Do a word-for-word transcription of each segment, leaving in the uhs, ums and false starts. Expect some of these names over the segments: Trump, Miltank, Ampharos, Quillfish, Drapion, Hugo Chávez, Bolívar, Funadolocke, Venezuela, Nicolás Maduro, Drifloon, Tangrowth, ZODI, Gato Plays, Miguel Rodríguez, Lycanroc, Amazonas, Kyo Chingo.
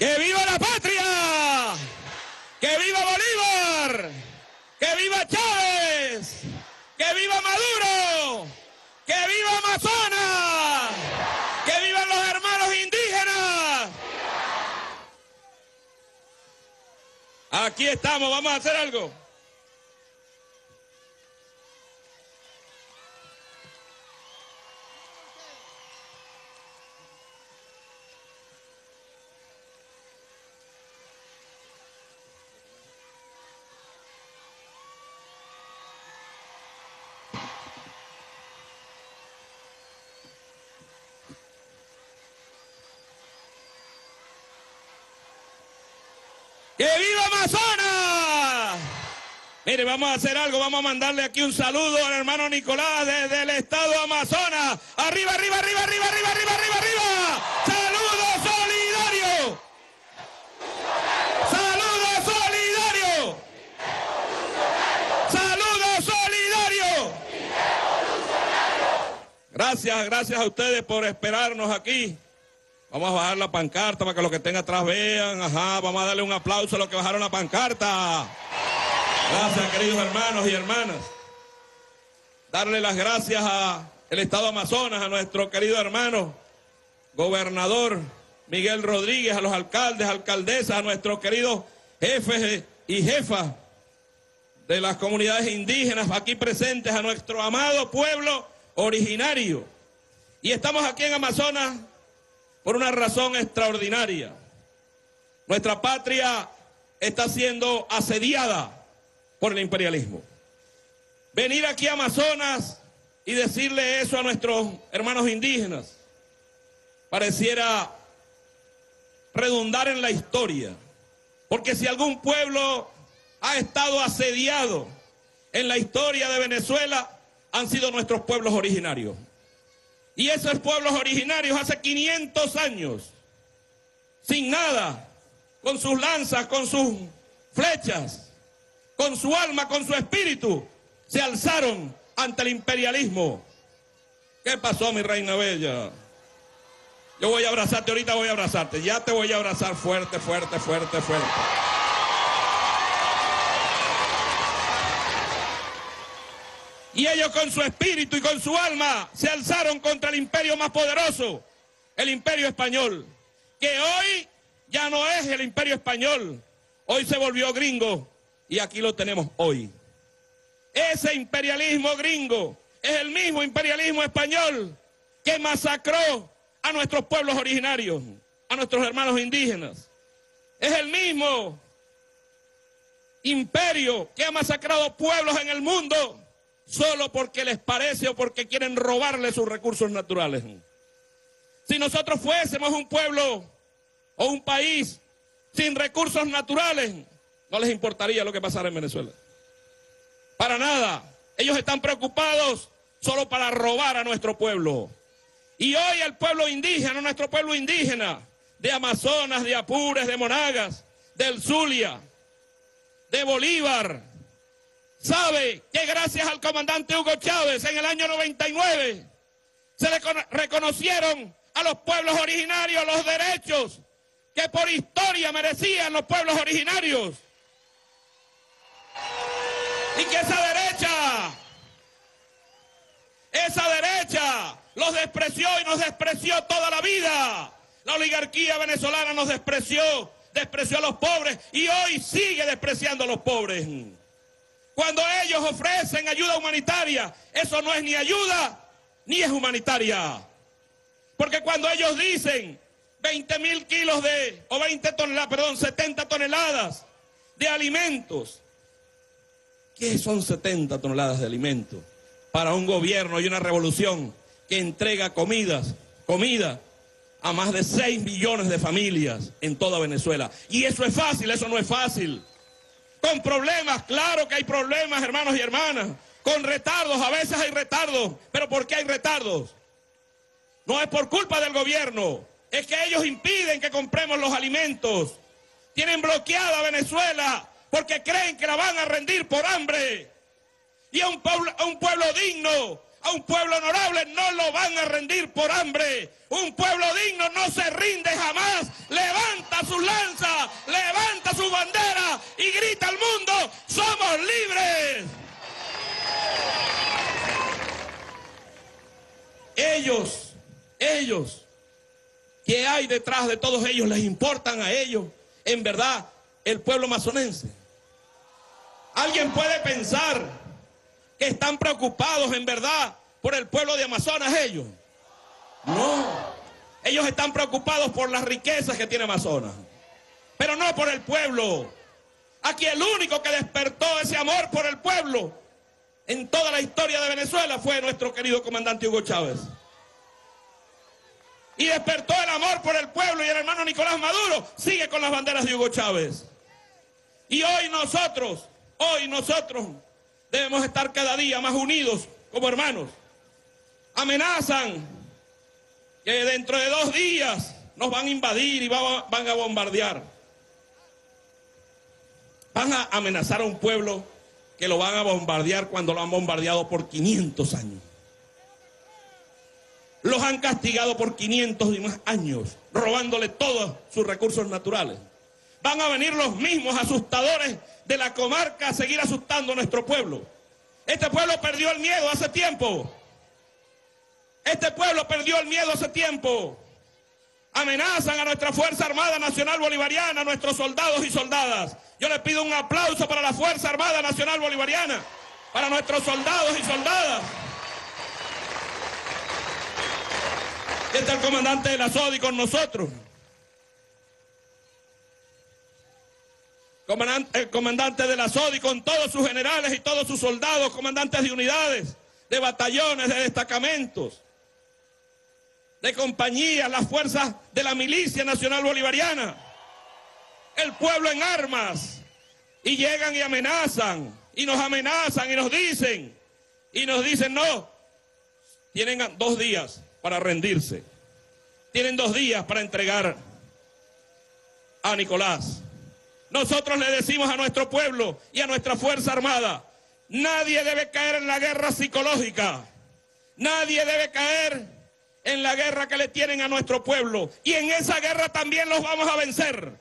¡Que viva la patria! ¡Que viva Bolívar! ¡Que viva Chávez! ¡Que viva Maduro! ¡Que viva Amazonas! ¡Que vivan los hermanos indígenas! Aquí estamos, vamos a hacer algo. ¡Que viva Amazonas! Mire, vamos a hacer algo, vamos a mandarle aquí un saludo al hermano Nicolás desde el estado Amazonas. ¡Arriba, arriba, arriba, arriba, arriba, arriba, arriba, arriba! ¡Saludo solidario! ¡Saludo solidario! ¡Saludo solidario! Gracias, gracias a ustedes por esperarnos aquí. Vamos a bajar la pancarta para que los que estén atrás vean. Ajá, vamos a darle un aplauso a los que bajaron la pancarta. Gracias, queridos hermanos y hermanas. Darle las gracias al estado Amazonas, a nuestro querido hermano, gobernador Miguel Rodríguez, a los alcaldes, alcaldesas, a nuestros queridos jefes y jefas de las comunidades indígenas aquí presentes, a nuestro amado pueblo originario. Y estamos aquí en Amazonas por una razón extraordinaria. Nuestra patria está siendo asediada por el imperialismo. Venir aquí a Amazonas y decirle eso a nuestros hermanos indígenas pareciera redundar en la historia. Porque si algún pueblo ha estado asediado en la historia de Venezuela, han sido nuestros pueblos originarios. Y esos pueblos originarios hace quinientos años, sin nada, con sus lanzas, con sus flechas, con su alma, con su espíritu, se alzaron ante el imperialismo. ¿Qué pasó, mi reina bella? Yo voy a abrazarte, ahorita voy a abrazarte, ya te voy a abrazar fuerte, fuerte, fuerte, fuerte. Y ellos con su espíritu y con su alma se alzaron contra el imperio más poderoso, el imperio español, que hoy ya no es el imperio español, hoy se volvió gringo y aquí lo tenemos hoy. Ese imperialismo gringo es el mismo imperialismo español que masacró a nuestros pueblos originarios, a nuestros hermanos indígenas. Es el mismo imperio que ha masacrado pueblos en el mundo solo porque les parece o porque quieren robarle sus recursos naturales. Si nosotros fuésemos un pueblo o un país sin recursos naturales, no les importaría lo que pasara en Venezuela. Para nada. Ellos están preocupados solo para robar a nuestro pueblo. Y hoy el pueblo indígena, nuestro pueblo indígena, de Amazonas, de Apures, de Monagas, del Zulia, de Bolívar, sabe que gracias al comandante Hugo Chávez en el año noventa y nueve se le reconocieron a los pueblos originarios los derechos que por historia merecían los pueblos originarios. Y que esa derecha, esa derecha los despreció y nos despreció toda la vida. La oligarquía venezolana nos despreció, despreció a los pobres y hoy sigue despreciando a los pobres. Cuando ellos ofrecen ayuda humanitaria, eso no es ni ayuda ni es humanitaria. Porque cuando ellos dicen veinte mil kilos de, o veinte toneladas, perdón, setenta toneladas de alimentos, ¿qué son setenta toneladas de alimentos para un gobierno y una revolución que entrega comidas, comida a más de seis millones de familias en toda Venezuela? Y eso es fácil, eso no es fácil. Con problemas, claro que hay problemas, hermanos y hermanas. Con retardos, a veces hay retardos. ¿Pero por qué hay retardos? No es por culpa del gobierno. Es que ellos impiden que compremos los alimentos. Tienen bloqueada a Venezuela porque creen que la van a rendir por hambre. Y a un pueblo, a un pueblo digno, a un pueblo honorable, no lo van a rendir por hambre. Un pueblo digno no se rinde jamás. Levanta su sus lanzas, levanta su bandera y grita al mundo, ¡somos libres! Ellos, ellos, que hay detrás de todos ellos, les importan a ellos, en verdad, el pueblo amazonense. Alguien puede pensar que están preocupados en verdad por el pueblo de Amazonas ellos. No, ellos están preocupados por las riquezas que tiene Amazonas, pero no por el pueblo. Aquí el único que despertó ese amor por el pueblo en toda la historia de Venezuela fue nuestro querido comandante Hugo Chávez. Y despertó el amor por el pueblo, y el hermano Nicolás Maduro sigue con las banderas de Hugo Chávez. Y hoy nosotros, hoy nosotros debemos estar cada día más unidos como hermanos. Amenazan que dentro de dos días nos van a invadir y van a bombardear. Van a amenazar a un pueblo que lo van a bombardear cuando lo han bombardeado por quinientos años. Los han castigado por quinientos y más años, robándole todos sus recursos naturales. Van a venir los mismos asustadores de la comarca a seguir asustando a nuestro pueblo. Este pueblo perdió el miedo hace tiempo. Este pueblo perdió el miedo hace tiempo. Amenazan a nuestra Fuerza Armada Nacional Bolivariana, a nuestros soldados y soldadas. Yo les pido un aplauso para la Fuerza Armada Nacional Bolivariana, para nuestros soldados y soldadas. Y está el comandante de la ZODI con nosotros. Comandante, el comandante de la ZODI con todos sus generales y todos sus soldados, comandantes de unidades, de batallones, de destacamentos, de compañías, las fuerzas de la Milicia Nacional Bolivariana. El pueblo en armas. Y llegan y amenazan, y nos amenazan y nos dicen, y nos dicen no, tienen dos días para rendirse. Tienen dos días para entregar a Nicolás. Nosotros le decimos a nuestro pueblo y a nuestra Fuerza Armada, nadie debe caer en la guerra psicológica. Nadie debe caer en la guerra que le tienen a nuestro pueblo. Y en esa guerra también los vamos a vencer.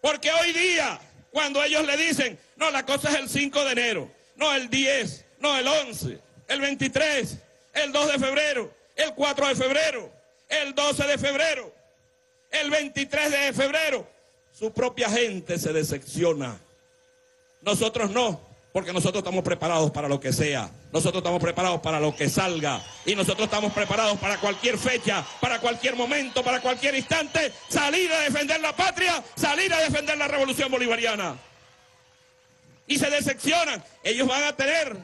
Porque hoy día, cuando ellos le dicen, no, la cosa es el cinco de enero, no el diez, no el once, el veintitrés, el dos de febrero, el cuatro de febrero, el doce de febrero, el veintitrés de febrero, su propia gente se decepciona. Nosotros no, porque nosotros estamos preparados para lo que sea. Nosotros estamos preparados para lo que salga. Y nosotros estamos preparados para cualquier fecha, para cualquier momento, para cualquier instante, salir a defender la patria, salir a defender la revolución bolivariana. Y se decepcionan. Ellos van a tener,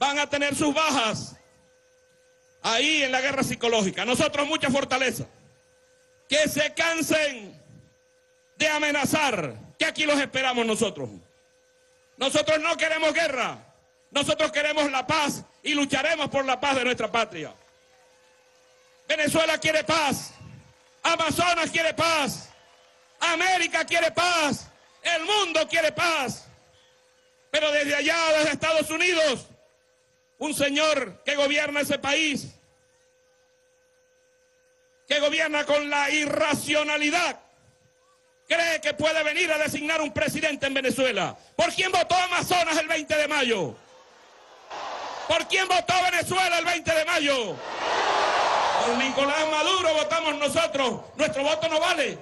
van a tener sus bajas ahí en la guerra psicológica. Nosotros mucha fortaleza. Que se cansen de amenazar, que aquí los esperamos nosotros. Nosotros no queremos guerra. Nosotros queremos la paz y lucharemos por la paz de nuestra patria. Venezuela quiere paz. Amazonas quiere paz. América quiere paz. El mundo quiere paz. Pero desde allá, desde Estados Unidos, un señor que gobierna ese país, que gobierna con la irracionalidad, cree que puede venir a designar un presidente en Venezuela. ¿Por quién votó Amazonas el veinte de mayo? ¿Por quién votó Venezuela el veinte de mayo? Por Nicolás Maduro votamos nosotros. ¿Nuestro voto no vale?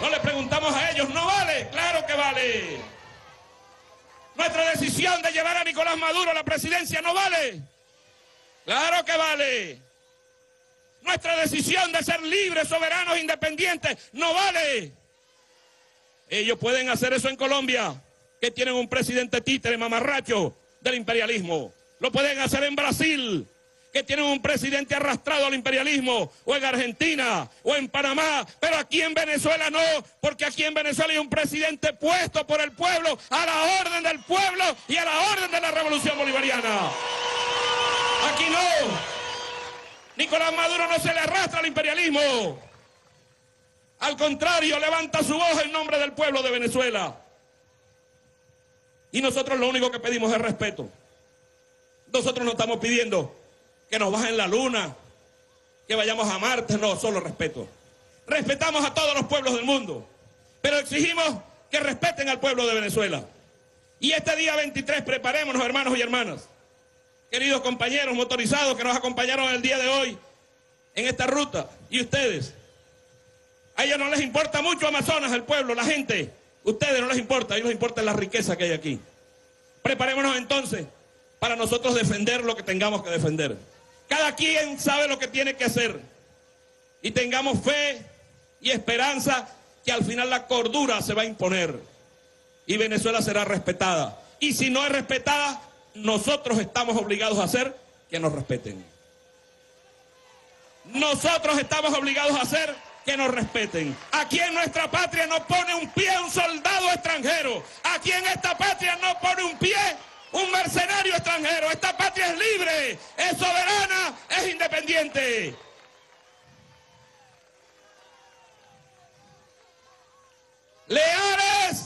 No le preguntamos a ellos, ¿no vale? Claro que vale. Nuestra decisión de llevar a Nicolás Maduro a la presidencia no vale. Claro que vale. Nuestra decisión de ser libres, soberanos, independientes no vale. Ellos pueden hacer eso en Colombia, que tienen un presidente títere, mamarracho del imperialismo. Lo pueden hacer en Brasil, que tienen un presidente arrastrado al imperialismo, o en Argentina, o en Panamá, pero aquí en Venezuela no, porque aquí en Venezuela hay un presidente puesto por el pueblo, a la orden del pueblo y a la orden de la revolución bolivariana. Aquí no. Nicolás Maduro no se le arrastra al imperialismo. Al contrario, levanta su voz en nombre del pueblo de Venezuela. Y nosotros lo único que pedimos es respeto. Nosotros no estamos pidiendo que nos bajen la luna, que vayamos a Marte, no, solo respeto. respetamos a todos los pueblos del mundo, pero exigimos que respeten al pueblo de Venezuela. Y este día veintitrés, preparémonos, hermanos y hermanas, queridos compañeros motorizados que nos acompañaron el día de hoy en esta ruta, y ustedes, a ellos no les importa mucho Amazonas, el pueblo, la gente, ustedes no les importa, a ellos les importa la riqueza que hay aquí. Preparémonos entonces para nosotros defender lo que tengamos que defender. Cada quien sabe lo que tiene que hacer y tengamos fe y esperanza que al final la cordura se va a imponer y Venezuela será respetada. Y si no es respetada, nosotros estamos obligados a hacer que nos respeten. Nosotros estamos obligados a hacer que nos respeten. Aquí en nuestra patria no pone un pie un soldado extranjero. Aquí en esta patria no pone un pie un mercenario extranjero. Esta patria es libre, es soberana, es independiente. Leales,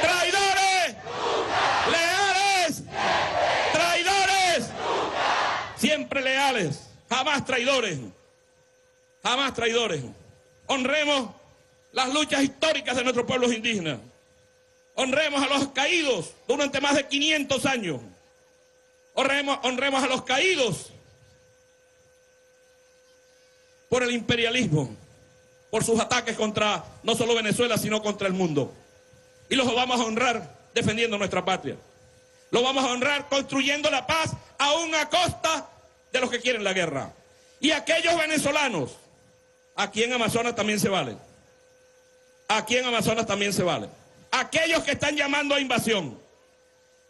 traidores, nunca. Leales, siempre. Traidores, nunca. Siempre leales, jamás traidores. Jamás traidores. Honremos las luchas históricas de nuestros pueblos indígenas. Honremos a los caídos durante más de quinientos años. Honremos, honremos a los caídos por el imperialismo, por sus ataques contra no solo Venezuela, sino contra el mundo. Y los vamos a honrar defendiendo nuestra patria. Los vamos a honrar construyendo la paz aún a costa de los que quieren la guerra. Y aquellos venezolanos, aquí en Amazonas también se vale. Aquí en Amazonas también se vale. Aquellos que están llamando a invasión.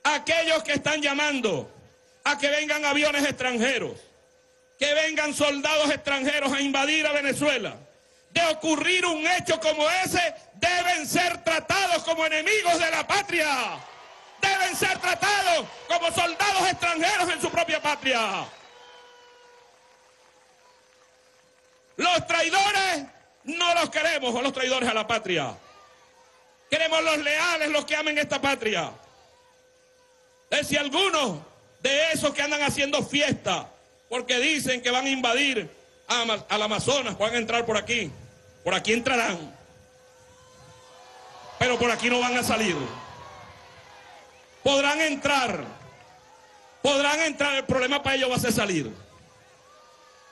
Aquellos que están llamando a que vengan aviones extranjeros. Que vengan soldados extranjeros a invadir a Venezuela. De ocurrir un hecho como ese, deben ser tratados como enemigos de la patria. Deben ser tratados como soldados extranjeros en su propia patria. Los traidores no los queremos, o los traidores a la patria. Queremos los leales, los que amen esta patria. Es si algunos de esos que andan haciendo fiesta, porque dicen que van a invadir a, al Amazonas, van a entrar por aquí. Por aquí entrarán. Pero por aquí no van a salir. Podrán entrar. Podrán entrar, el problema para ellos va a ser salir.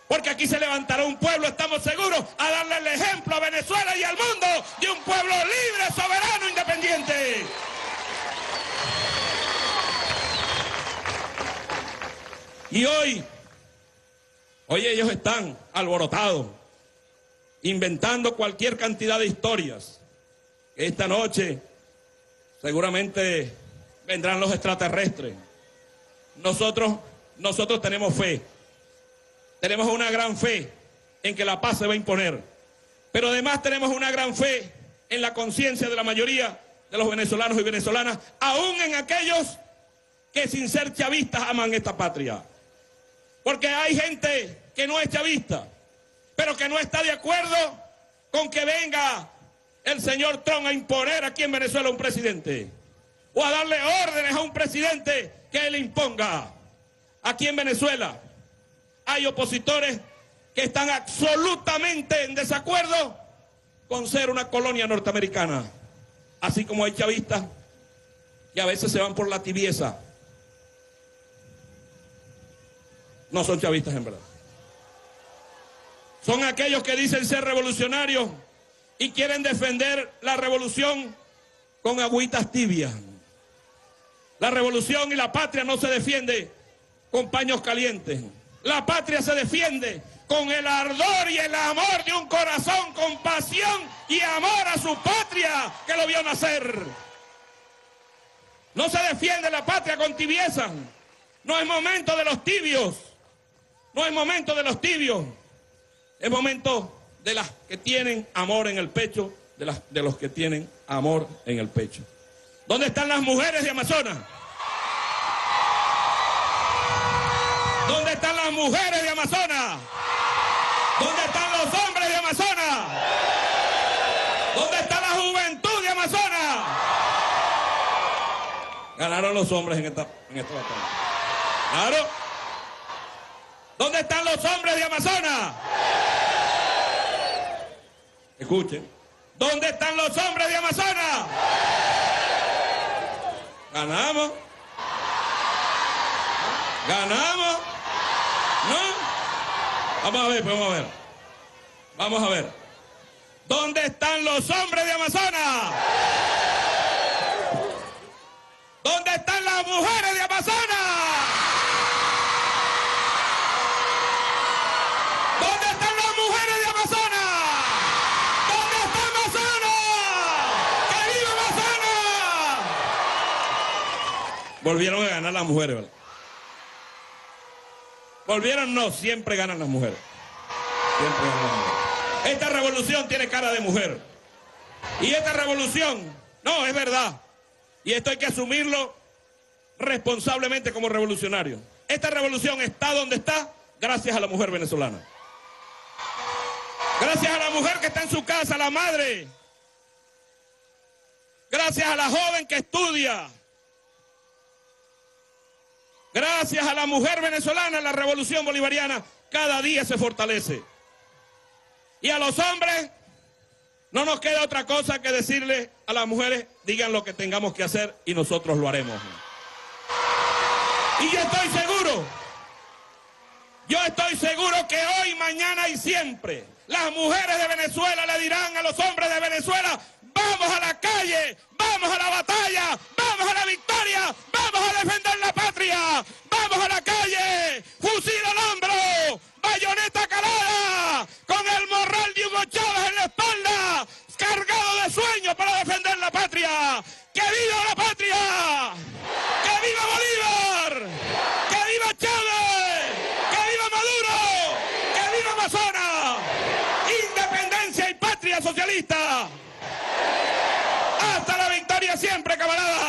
Porque aquí se levantará un pueblo, estamos seguros, a darle el ejemplo a Venezuela y al mundo de un pueblo libre, soberano, independiente. Y hoy, hoy ellos están alborotados, inventando cualquier cantidad de historias. Esta noche seguramente vendrán los extraterrestres. Nosotros, nosotros tenemos fe. Tenemos una gran fe en que la paz se va a imponer. Pero además tenemos una gran fe en la conciencia de la mayoría de los venezolanos y venezolanas, aún en aquellos que sin ser chavistas aman esta patria. Porque hay gente que no es chavista, pero que no está de acuerdo con que venga el señor Trump a imponer aquí en Venezuela un presidente. O a darle órdenes a un presidente que él imponga aquí en Venezuela. Hay opositores que están absolutamente en desacuerdo con ser una colonia norteamericana. Así como hay chavistas que a veces se van por la tibieza. No son chavistas en verdad. Son aquellos que dicen ser revolucionarios y quieren defender la revolución con agüitas tibias. La revolución y la patria no se defiende con paños calientes. La patria se defiende con el ardor y el amor de un corazón con pasión y amor a su patria que lo vio nacer. No se defiende la patria con tibieza. No es momento de los tibios. No es momento de los tibios. Es momento de las que tienen amor en el pecho, de, las, de los que tienen amor en el pecho. ¿Dónde están las mujeres de Amazonas? ¿Dónde están las mujeres de Amazonas? ¿Dónde están los hombres de Amazonas? ¿Dónde está la juventud de Amazonas? Ganaron los hombres en esta, en esta batalla. Claro. ¿Dónde están los hombres de Amazonas? Escuchen. ¿Dónde están los hombres de Amazonas? ¿Ganamos? ¿Ganamos? ¿No? Vamos a ver, pues vamos a ver. Vamos a ver. ¿Dónde están los hombres de Amazonas? ¿Dónde están las mujeres de Amazonas? Volvieron a ganar las mujeres, ¿verdad? Volvieron, no, siempre ganan las mujeres. Siempre ganan las mujeres. Esta revolución tiene cara de mujer. Y esta revolución, no, es verdad. Y esto hay que asumirlo responsablemente como revolucionario. Esta revolución está donde está gracias a la mujer venezolana. Gracias a la mujer que está en su casa, la madre. Gracias a la joven que estudia. Gracias a la mujer venezolana, la revolución bolivariana cada día se fortalece. Y a los hombres no nos queda otra cosa que decirles a las mujeres, digan lo que tengamos que hacer y nosotros lo haremos. Y yo estoy seguro, yo estoy seguro que hoy, mañana y siempre las mujeres de Venezuela le dirán a los hombres de Venezuela, vamos a la calle, vamos a la batalla, vamos a la victoria, vamos a defender la patria, vamos a la calle, fusil al hombro, bayoneta calada, con el morral de Hugo Chávez en la espalda, cargado de sueños para defender la patria. ¡Que viva la patria! ¡Que viva Bolívar! ¡Que viva Chávez! ¡Que viva Maduro! ¡Que viva Amazonas! ¡Independencia y patria socialista! ¡Hasta la victoria siempre, camaradas!